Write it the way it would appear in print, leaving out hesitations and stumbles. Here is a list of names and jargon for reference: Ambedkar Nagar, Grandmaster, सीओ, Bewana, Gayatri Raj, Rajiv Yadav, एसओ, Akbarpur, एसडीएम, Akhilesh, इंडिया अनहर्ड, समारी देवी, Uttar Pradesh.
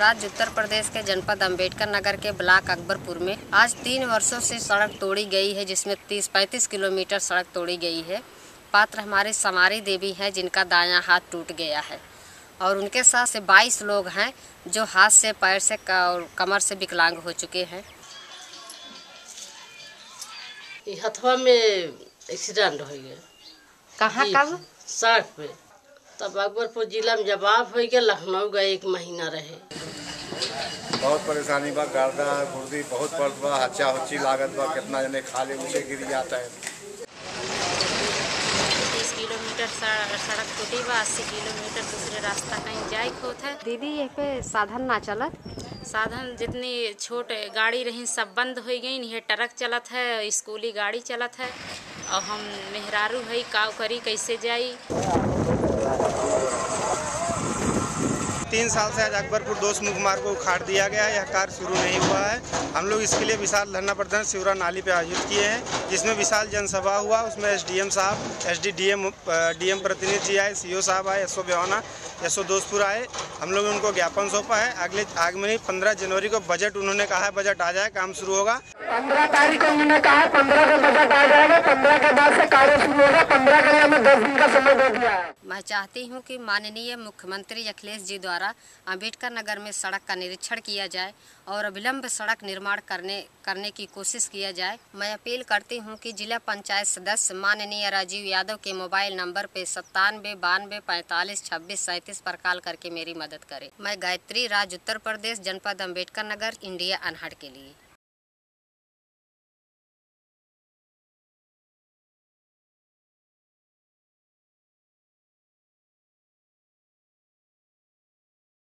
राज्य उत्तर प्रदेश के जनपद अम्बेडकर नगर के ब्लॉक अकबरपुर में आज 3 वर्षों से सड़क तोड़ी गई है, जिसमें 35 किलोमीटर सड़क तोड़ी गई है। पात्र हमारे समारी देवी हैं, जिनका दायां हाथ टूट गया है और उनके साथ से 22 लोग हैं जो हाथ से, पैर से और कमर से विकलांग हो चुके हैं। हथवा में एक्सीडेंट हो गया। कहाँ कब? सड़क पे। तब अकबरपुर जिला में जब आप हो गया, लखनऊ गए, 1 महीना रहे। बहुत परेशानी बा, गर्दा गुर्दी बहुत पड़त बा, हच्चा हुच्ची लागत बा, कितना जने खाली मुझे गिर जाता है। 30 किलोमीटर सड़क टूटी बा, 80 किलोमीटर दूसरे रास्ता कहीं जाए खोत है। दीदी यह पे साधन ना चलत? साधन जितनी छोट गाड़ी रही सब बंद हो गई। ये ट्रक चलत है, स्कूली गाड़ी चलत है और हम मेहरारू है, काव करी कैसे जाई। 3 साल से आज अकबरपुर दोस्त मुखमार को उखाड़ दिया गया है, यह कार्य शुरू नहीं हुआ है। हम लोग इसके लिए विशाल धरना प्रदर्शन शिवरा नाली पे आयोजित किए हैं, जिसमें विशाल जनसभा हुआ। उसमें एसडीएम साहब, एसडीएम प्रतिनिधि जी आए, सीओ साहब आए, एसओ बेवाना, एसओ दोस्तपुर आए। हम लोग उनको ज्ञापन सौंपा है। आगमनी 15 जनवरी को बजट, उन्होंने कहा है बजट आ जाए काम शुरू होगा। 15 तारीख को उन्होंने कहा 15 का बजट आ जाएगा, 15 के बाद से कार्य शुरू होगा। 15 के लिए हमें 10 दिन का समय दे दिया है। मैं चाहती हूं कि माननीय मुख्यमंत्री अखिलेश जी द्वारा अम्बेडकर नगर में सड़क का निरीक्षण किया जाए और अविलंब सड़क निर्माण करने की कोशिश किया जाए। मैं अपील करती हूँ कि जिला पंचायत सदस्य माननीय राजीव यादव के मोबाइल नंबर पे 9792452637 पर कॉल करके मेरी मदद करें। मैं गायत्री राज, उत्तर प्रदेश, जनपद अम्बेडकर नगर, इंडिया अनहर्ड के लिए।